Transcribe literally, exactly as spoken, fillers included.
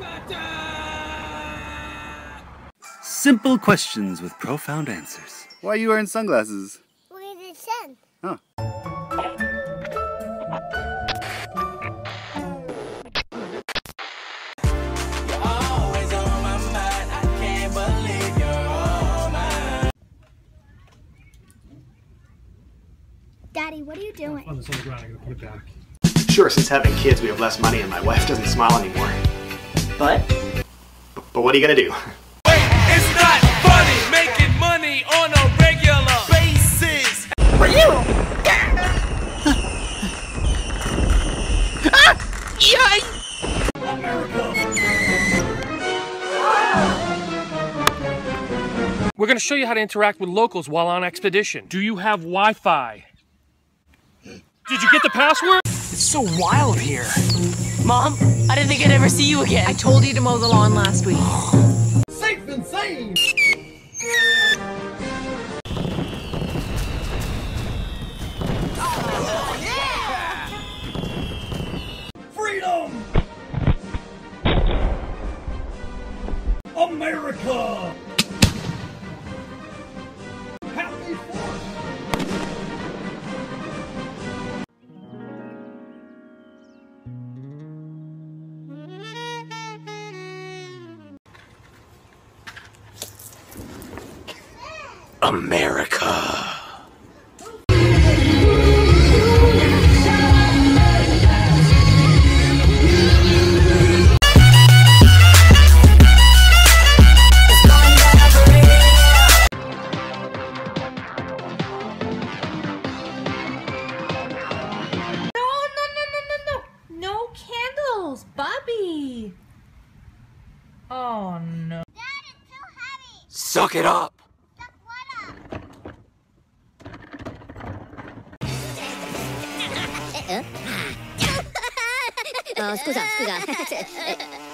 better! Simple questions with profound answers. Why are you wearing sunglasses? Look at the sun. Huh. You're always on my mind. I can't believe you're on mine. Daddy, what are you doing? Oh, it's on the ground. I'm gonna put it back. Sure, since having kids, we have less money and my wife doesn't smile anymore. But? B but what are you gonna do? Wait, it's not funny making money on a regular basis! For you! Ah! Yay! America. We're gonna show you how to interact with locals while on expedition. Do you have Wi-Fi? Did you get the password? It's so wild here. Mom, I didn't think I'd ever see you again. I told you to mow the lawn last week. Safe and sane! Oh, yeah! Freedom! America! Happy Fourth! America. Uh, scusa, scusa.